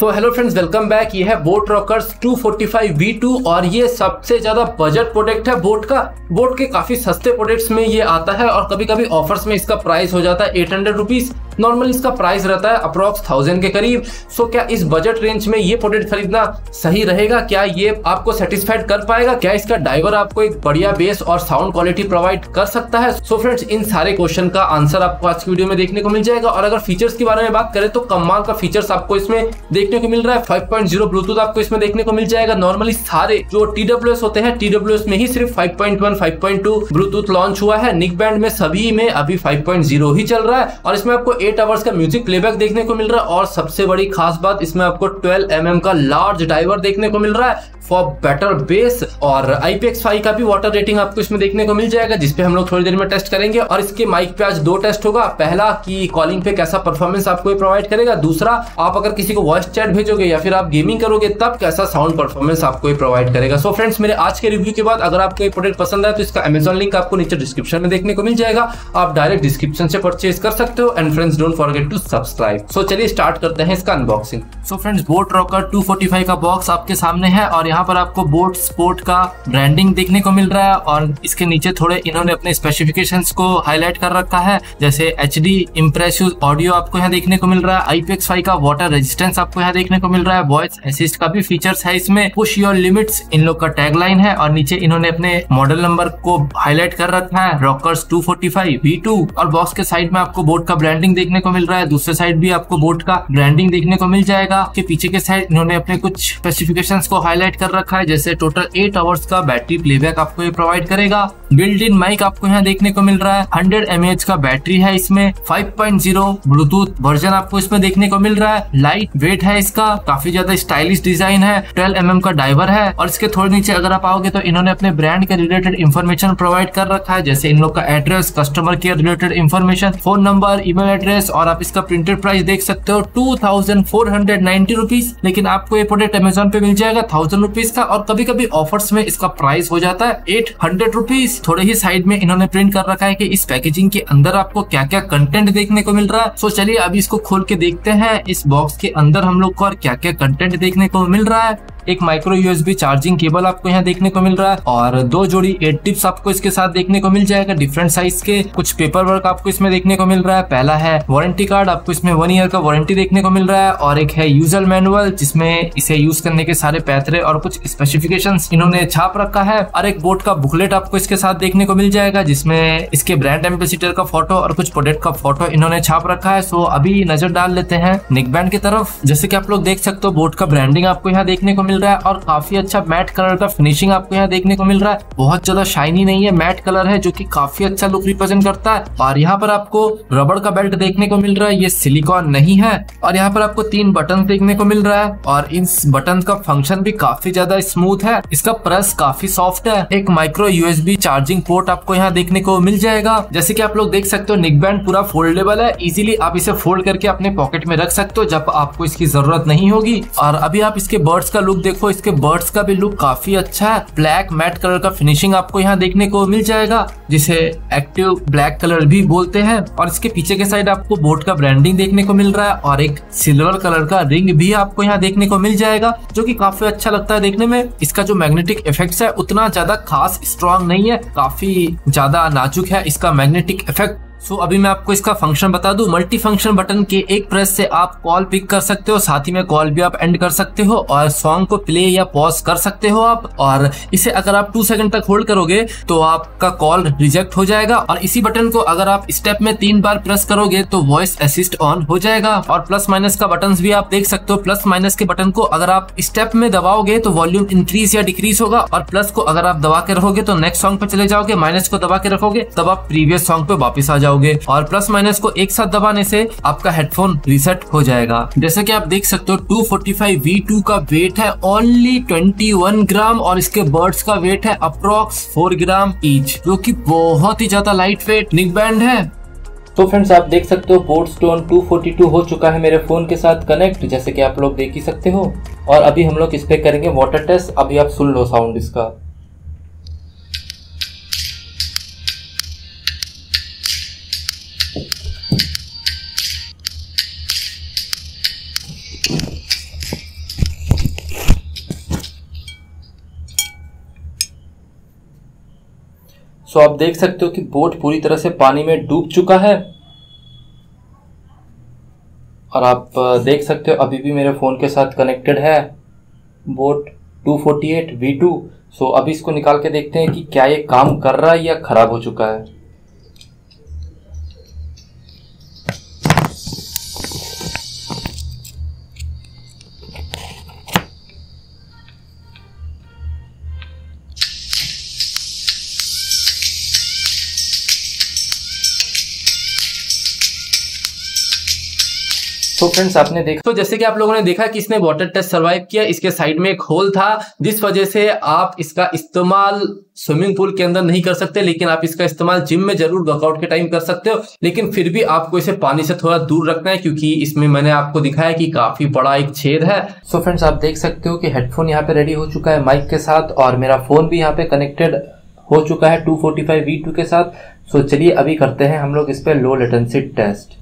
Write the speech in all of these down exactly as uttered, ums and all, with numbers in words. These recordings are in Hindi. सो हेलो फ्रेंड्स, वेलकम बैक। ये है boAt rockers two forty five V two और ये सबसे ज़्यादा बजट प्रोडक्ट है बोट का। बोट के काफ़ी सस्ते प्रोडक्ट्स में ये आता है और कभी कभी ऑफर्स में इसका प्राइस हो जाता है एट हंड्रेड रुपीज़। नॉर्मल इसका प्राइस रहता है अप्रॉक्स थाउजेंड के करीब। सो क्या इस बजट रेंज में ये प्रोडक्ट खरीदना सही रहेगा? क्या ये आपको सेटिस्फाइड कर पाएगा? क्या इसका डाइवर आपको एक बढ़िया बेस और साउंड क्वालिटी प्रोवाइड कर सकता है? सो फ्रेंड्स, इन सारे क्वेश्चन का आंसर आपको आज की वीडियो में देखने को मिल जाएगा। और अगर फीचर्स के बारे में बात करें तो कमाल का फीचर्स आपको इसमें देखने को मिल रहा है। फाइव पॉइंट ज़ीरो ब्लूटूथ आपको इसमें देखने को मिल जाएगा। नॉर्मली सारे जो टी डब्ल्यू एस होते हैं, टी डब्ल्यू एस में ही सिर्फ five point one, five point two Bluetooth launch हुआ है। निक बैंड में सभी में अभी फाइव पॉइंट ज़ीरो ही चल रहा है। और इसमें आपको एट आवर्स का म्यूजिक प्लेबैक देखने को मिल रहा है। और सबसे बड़ी खास बात, इसमें आपको ट्वेल्व एम एम का लार्ज डाइवर देखने को मिल रहा है फॉर बेटर बेस। और आई पी एक्स फाइव का भी वाटर रेटिंग आपको इसमें देखने को मिल जाएगा, जिसपे हम लोग थोड़ी देर में टेस्ट करेंगे। और इसके माइक पे आज दो टेस्ट होगा। पहला कि कॉलिंग पे कैसा परफॉर्मेंस आपको प्रोवाइड करेगा, दूसरा आप अगर किसी को वॉइस चैट भेजोगे या फिर आप गेमिंग करोगे तब कैसा साउंड परफॉर्मेंस आपको ये प्रोवाइड करेगा। सो फ्रेंड्स, मेरे आज के रिव्यू के बाद अगर आपको ये प्रोडक्ट पसंद आए तो इसका अमेजॉन लिंक आपको नीचे डिस्क्रिप्शन में देखने को मिल जाएगा। आप डायरेक्ट डिस्क्रिप्शन से परचेज कर सकते हो। And friends, don't forget to subscribe. So चलिए स्टार्ट करते हैं इसका unboxing. So friends, boat rocker two forty five का बॉक्स आपके सामने है और यहाँ पर आपको बोट स्पोर्ट का ब्रांडिंग देखने को मिल रहा है। और इसके नीचे थोड़े इन्होंने अपने स्पेसिफिकेशंस को हाईलाइट कर रखा है, जैसे एचडी इंप्रेसिव ऑडियो आपको यहाँ देखने को मिल रहा है, आई पी एक्स फाइव का वाटर रेजिस्टेंस आपको यहाँ देखने को मिल रहा है, वॉइस असिस्ट का भी फीचर्स है इसमें, पुश योर लिमिट्स इन लोग का टैगलाइन है। और नीचे इन्होंने अपने मॉडल नंबर को हाईलाइट कर रखा है, rockers two forty five V two. और बॉक्स के साइड में आपको बोट का ब्रांडिंग देखने को मिल रहा है, दूसरे साइड भी आपको बोट का ब्रांडिंग देखने को मिल जाएगा। के पीछे के साइड इन्होंने अपने कुछ स्पेसिफिकेशंस को हाईलाइट कर रखा है, जैसे टोटल एट आवर्स का बैटरी प्लेबैक आपको ये प्रोवाइड करेगा। बिल्ट इन माइक आपको यहाँ देखने को मिल रहा है, हंड्रेड एम ए एच का बैटरी है इसमें, five point zero Bluetooth version आपको इसमें देखने को मिल रहा है, लाइट वेट है इसका, काफी ज्यादा स्टाइलिश डिजाइन है, ट्वेल्व एम एम का डाइवर है। और इसके थोड़े नीचे अगर आप आओगे तो इन्होंने अपने ब्रांड के रिलेटेड इन्फॉर्मेशन प्रोवाइड कर रखा है, जैसे इन लोग का address, customer care related information, phone number, email address. और आप इसका प्रिंटेड प्राइस देख सकते हो two thousand four hundred ninety rupees. लेकिन आपको ये प्रोडक्ट अमेजोन पे मिल जाएगा थाउजेंड रुपीज का। और कभी कभी ऑफर्स में इसका प्राइस हो जाता है एट हंड्रेड रुपीज। थोड़े ही साइड में इन्होंने प्रिंट कर रखा है कि इस पैकेजिंग के अंदर आपको क्या क्या कंटेंट देखने को मिल रहा है। सो चलिए अभी इसको खोल के देखते हैं इस बॉक्स के अंदर हम लोग को और क्या क्या कंटेंट देखने को मिल रहा है। एक माइक्रो यूएसबी चार्जिंग केबल आपको यहाँ देखने को मिल रहा है और दो जोड़ी एयर टिप्स आपको इसके साथ देखने को मिल जाएगा, डिफरेंट साइज के। कुछ पेपर वर्क आपको इसमें देखने को मिल रहा है। पहला है वारंटी कार्ड, आपको इसमें वन ईयर का वारंटी देखने को मिल रहा है। और एक है यूजर मैनुअल, जिसमें इसे यूज करने के सारे पैतरे और कुछ स्पेसिफिकेशन इन्होंने छाप रखा है। और एक बोट का बुकलेट आपको इसके साथ देखने को मिल जाएगा, जिसमें इसके ब्रांड एम्बेसिडर का फोटो और कुछ प्रोडक्ट का फोटो इन्होंने छाप रखा है। सो अभी नजर डाल लेते हैं निक बैंड की तरफ। जैसे की आप लोग देख सकते हो, बोट का ब्रांडिंग आपको यहाँ देखने को मिल रहा है और काफी अच्छा मैट कलर का फिनिशिंग आपको यहाँ देखने को मिल रहा है। बहुत ज्यादा शाइनी नहीं है, मैट कलर है, जो कि काफी अच्छा लुक रिप्रेजेंट करता है। और यहाँ पर आपको रबड़ का बेल्ट देखने को मिल रहा है, ये सिलिकॉन नहीं है। और यहाँ पर आपको तीन बटन देखने को मिल रहा है और इन बटन का फंक्शन भी काफी ज्यादा स्मूथ है, इसका प्रेस काफी सॉफ्ट है। एक माइक्रो यूएसबी चार्जिंग पोर्ट आपको यहाँ देखने को मिल जाएगा। जैसे की आप लोग देख सकते हो, निक बैंड पूरा फोल्डेबल है, इजिली आप इसे फोल्ड करके अपने पॉकेट में रख सकते हो जब आपको इसकी जरूरत नहीं होगी। और अभी आप इसके बर्ड्स का लुक देखो, इसके बर्ड्स का भी लुक काफी अच्छा है। ब्लैक मैट कलर का फिनिशिंग आपको यहाँ देखने को मिल जाएगा, जिसे एक्टिव ब्लैक कलर भी बोलते हैं। और इसके पीछे के साइड आपको बोट का ब्रांडिंग देखने को मिल रहा है और एक सिल्वर कलर का रिंग भी आपको यहाँ देखने को मिल जाएगा, जो कि काफी अच्छा लगता है देखने में। इसका जो मैग्नेटिक इफेक्ट है उतना ज्यादा खास स्ट्रॉन्ग नहीं है, काफी ज्यादा नाजुक है इसका मैग्नेटिक इफेक्ट। सो so, अभी मैं आपको इसका फंक्शन बता दूं। मल्टी फंक्शन बटन के एक प्रेस से आप कॉल पिक कर सकते हो, साथ ही में कॉल भी आप एंड कर सकते हो और सॉन्ग को प्ले या पॉज कर सकते हो आप। और इसे अगर आप टू सेकंड तक होल्ड करोगे तो आपका कॉल रिजेक्ट हो जाएगा। और इसी बटन को अगर आप स्टेप में तीन बार प्रेस करोगे तो वॉइस असिस्ट ऑन हो जाएगा। और प्लस माइनस का बटन भी आप देख सकते हो, प्लस माइनस के बटन को अगर आप स्टेप में दबाओगे तो वॉल्यूम इंक्रीज या डिक्रीज होगा। और प्लस को अगर आप दबा के रहोगे तो नेक्स्ट सॉन्ग पे चले जाओगे, माइनस को दबा के रखोगे तब आप प्रीवियस सॉन्ग पे वापिस आ जाओगे। और प्लस माइनस को एक साथ दबाने से आपका हेडफोन रीसेट हो जाएगा। जैसे कि आप देख सकते हो, two forty five V two का वेट है ओनली ट्वेंटी वन ग्राम और इसके बर्ड्स का वेट है अप्रोक्स फोर ग्राम ईच, जो कि बहुत ही ज्यादा लाइट वेट निक बैंड है। तो फ्रेंड्स, आप देख सकते हो boAt stone two forty two हो चुका है मेरे फोन के साथ कनेक्ट, जैसे कि आप लोग देख ही सकते हो। और अभी हम लोग इस पे करेंगे वाटर टेस्ट। अभी आप सुन लो साउंड इसका। सो आप देख सकते हो कि बोट पूरी तरह से पानी में डूब चुका है और आप देख सकते हो अभी भी मेरे फ़ोन के साथ कनेक्टेड है boAt two forty eight V two. So अभी इसको निकाल के देखते हैं कि क्या ये काम कर रहा है या ख़राब हो चुका है। तो फ्रेंड्स आपने देखा तो जैसे कि आप लोगों ने देखा कि इसने वाटर टेस्ट सर्वाइव किया, इसके साइड में एक होल था जिस वजह से आप इसका इस्तेमाल स्विमिंग पूल के अंदर नहीं कर सकते, लेकिन आप इसका इस्तेमाल जिम में जरूर वर्कआउट के टाइम कर सकते हो। लेकिन फिर भी आपको इसे पानी से थोड़ा दूर रखना है क्योंकि इसमें मैंने आपको दिखाया कि काफी बड़ा एक छेद है। सो फ्रेंड्स आप देख सकते हो कि हेडफोन यहाँ पे रेडी हो चुका है माइक के साथ और मेरा फोन भी यहाँ पे कनेक्टेड हो चुका है two forty five V two के साथ। सो चलिए अभी करते हैं हम लोग इस पे low latency test.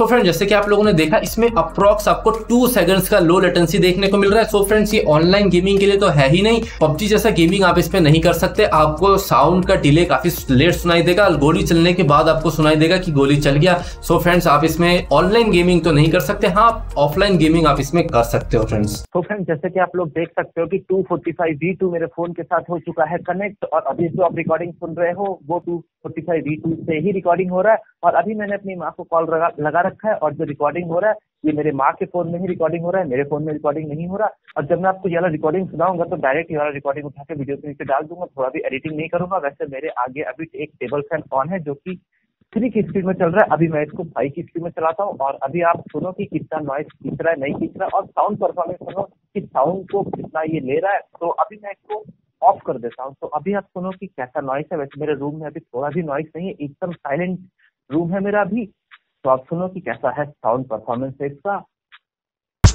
So friends जैसे कि आप लोगों ने देखा इसमें अप्रॉक्स आपको टू सेकंड्स का लो लेटेंसी देखने को मिल रहा है। सो फ्रेंड्स ये ऑनलाइन गेमिंग के लिए तो है ही नहीं, पबजी जैसा गेमिंग आप इस पे नहीं कर सकते। आपको साउंड का डिले काफी लेट सुनाई देगा, गोली चलने के बाद आपको सुनाई देगा कि गोली चल गया। सो फ्रेंड्स आप इसमें ऑनलाइन गेमिंग तो नहीं कर सकते, हाँ ऑफलाइन गेमिंग आप इसमें कर सकते हो फ्रेंड्स। सो फ्रेंड्स जैसे कि आप लोग देख सकते हो कि two forty five V two मेरे फोन के साथ हो चुका है कनेक्ट और अभी जो आप रिकॉर्डिंग सुन रहे हो वो two forty five V two से ही रिकॉर्डिंग हो रहा है। और अभी मैंने अपनी माँ को कॉल लगा रखा है और जो रिकॉर्डिंग हो रहा है ये मेरे माँ के फोन में ही रिकॉर्डिंग हो रहा है, मेरे फोन में रिकॉर्डिंग नहीं हो रहा। और जब मैं आपको ये वाला रिकॉर्डिंग सुनाऊंगा तो डायरेक्ट ये वाला रिकॉर्डिंग उठा के वीडियो के नीचे डाल दूंगा, थोड़ा भी एडिटिंग नहीं करूंगा। वैसे मेरे आगे अभी एक टेबल फैन ऑन है जो कि थ्री की स्पीड में चल रहा है, अभी मैं इसको फाइव की स्पीड में चलाता हूँ और अभी आप सुनो कि कितना नॉइस खींच रहा है नहीं खींच रहा है और साउंड परफॉर्मेंस सुनो कि साउंड को कितना ये ले रहा है। तो अभी मैं इसको ऑफ कर देता हूँ, तो अभी आप सुनो कि कैसा नॉइस है। वैसे मेरे रूम में अभी थोड़ा भी नॉइस नहीं है, एकदम साइलेंट रूम है मेरा अभी, तो आप सुनो कि कैसा है साउंड परफॉर्मेंस इसका।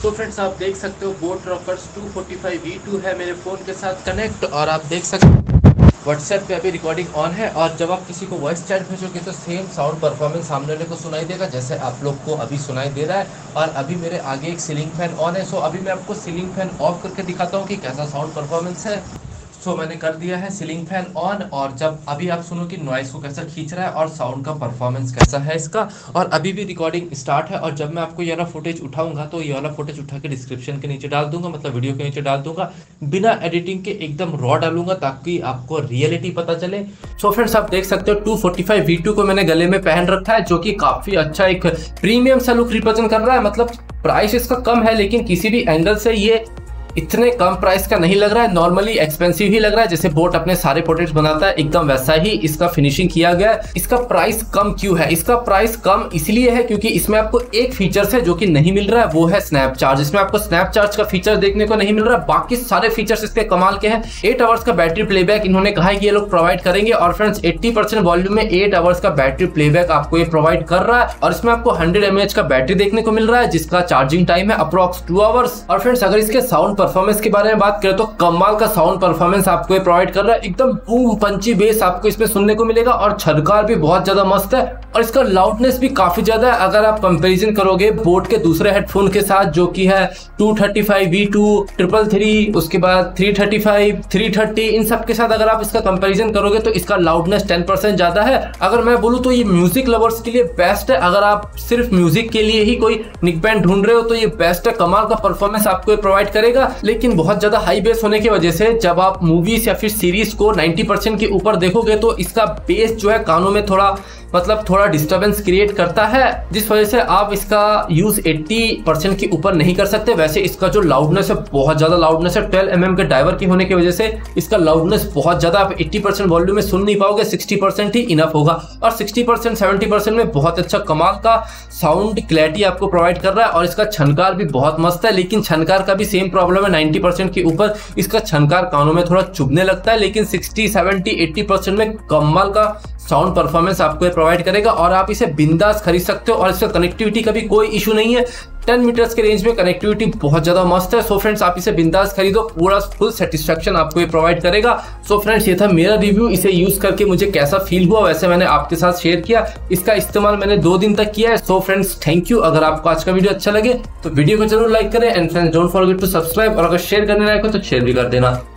तो फ्रेंड्स आप देख सकते हो boAt rockers two forty five V two है मेरे फ़ोन के साथ कनेक्ट और आप देख सकते हो व्हाट्सएप पे अभी रिकॉर्डिंग ऑन है। और जब आप किसी को वॉइस चैट भेजोगे तो सेम साउंड परफॉर्मेंस सामने वाले को सुनाई देगा जैसे आप लोग को अभी सुनाई दे रहा है। और अभी मेरे आगे एक सीलिंग फैन ऑन है, सो अभी मैं आपको सीलिंग फैन ऑफ करके दिखाता हूँ कि कैसा साउंड परफॉर्मेंस है। सो मैंने कर दिया है सीलिंग फैन ऑन और जब अभी आप सुनो कि नॉइस को कैसा खींच रहा है और साउंड का परफॉर्मेंस कैसा है इसका। और अभी भी रिकॉर्डिंग स्टार्ट है और जब मैं आपको ये वाला फुटेज उठाऊंगा तो ये वाला फुटेज उठा के डिस्क्रिप्शन के नीचे डाल दूंगा, मतलब वीडियो के नीचे डाल दूंगा, बिना एडिटिंग के एकदम रॉ डालूंगा ताकि आपको रियलिटी पता चले। सो फ्रेंड्स आप देख सकते हो two forty five V two को मैंने गले में पहन रखा है जो कि काफी अच्छा एक प्रीमियम सा लुक रिप्रेजेंट कर रहा है। मतलब प्राइस इसका कम है लेकिन किसी भी एंगल से ये इतने कम प्राइस का नहीं लग रहा है, नॉर्मली एक्सपेंसिव ही लग रहा है। जैसे बोट अपने सारे प्रोडक्ट्स बनाता है एकदम वैसा ही इसका फिनिशिंग किया गया है। इसका प्राइस कम क्यों है? इसका प्राइस कम इसलिए है क्योंकि इसमें आपको एक फीचर है जो कि नहीं मिल रहा है, वो है स्नैप चार्ज। इसमें आपको स्नैप चार्ज का फीचर देखने को नहीं मिल रहा है, बाकी सारे फीचर्स इसके कमाल के हैं। एट आवर्स का बैटरी प्लेबैक इन्होंने कहा है कि ये लोग प्रोवाइड करेंगे और फ्रेंड्स एट्टी परसेंट वॉल्यूम में एट आवर्स का बैटरी प्लेबैक आपको ये प्रोवाइड कर रहा है। और इसमें आपको हंड्रेड एम एच का बैटरी देखने को मिल रहा है जिसका चार्जिंग टाइम है अप्रॉक्स टू आवर्स। और फ्रेंड्स अगर इसके साउंड परफॉर्मेंस के बारे में बात करें तो कमाल का साउंड परफॉर्मेंस आपको ये प्रोवाइड कर रहा है, एकदम बूम पंची बेस आपको इसमें सुनने को मिलेगा और छरकार भी बहुत ज्यादा मस्त है और इसका लाउडनेस भी काफी ज्यादा है। अगर आप कंपैरिजन करोगे बोट के दूसरे हेडफोन के साथ जो कि है two thirty five V two, three thirty three, उसके बाद three thirty five, three thirty, इन सब के साथ अगर आप इसका कंपैरिजन करोगे तो इसका लाउडनेस टेन परसेंट ज्यादा है। अगर मैं बोलूँ तो ये म्यूजिक लवर्स के लिए बेस्ट है, अगर आप सिर्फ म्यूजिक के लिए ही कोई निक बैंड ढूंढ रहे हो तो ये बेस्ट है, कमाल का परफॉर्मेंस आपको प्रोवाइड करेगा। लेकिन बहुत ज्यादा हाई बेस होने की वजह से जब आप मूवीज या फिर सीरीज को नाइन्टी परसेंट के ऊपर देखोगे तो इसका बेस जो है कानों में थोड़ा मतलब थोड़ा डिस्टर्बेंस क्रिएट करता है, जिस वजह से आप इसका यूज एट्टी परसेंट के ऊपर नहीं कर सकते। वैसे इसका जो लाउडनेस है बहुत ज्यादा लाउडनेस है, ट्वेल्व एम एम के डाइवर की होने की वजह से इसका लाउडनेस बहुत ज्यादा, आप एट्टी परसेंट वॉल्यूम में सुन नहीं पाओगे, सिक्सटी परसेंट ही इनफ होगा। और सिक्सटी परसेंट सेवेंटी परसेंट में बहुत अच्छा कमाल का साउंड क्लैरिटी आपको प्रोवाइड कर रहा है और इसका छनकार भी बहुत मस्त है। लेकिन छनकार का भी सेम प्रॉब्लम है, नाइन्टी परसेंट के ऊपर इसका छनकार कानों में थोड़ा चुभने लगता है, लेकिन सिक्सटी सेवेंटी एट्टी परसेंट में कमाल का साउंड परफॉर्मेंस आपको प्रोवाइड करेगा और आप इसे बिंदास खरीद सकते हो और इसका कनेक्टिविटी का भी कोई इशू नहीं है। दस मीटर्स के रेंज में कनेक्टिविटी बहुत ज़्यादा मस्त है। सो फ्रेंड्स आप इसे बिंदास खरीदो, पूरा फुल सेटिस्फेक्शन आपको ये प्रोवाइड करेगा। सो फ्रेंड्स ये था मेरा रिव्यू, इसे यूज़ करके मुझे कैसा फील हुआ वैसे मैंने आपके साथ शेयर किया। इसका इस्तेमाल मैंने दो दिन तक किया है। So friends thank you. अगर आपको आज का वीडियो अच्छा लगे तो वीडियो को जरूर लाइक करें and friends don't forget to subscribe, और अगर शेयर करने लायक हो तो शेयर भी कर देना।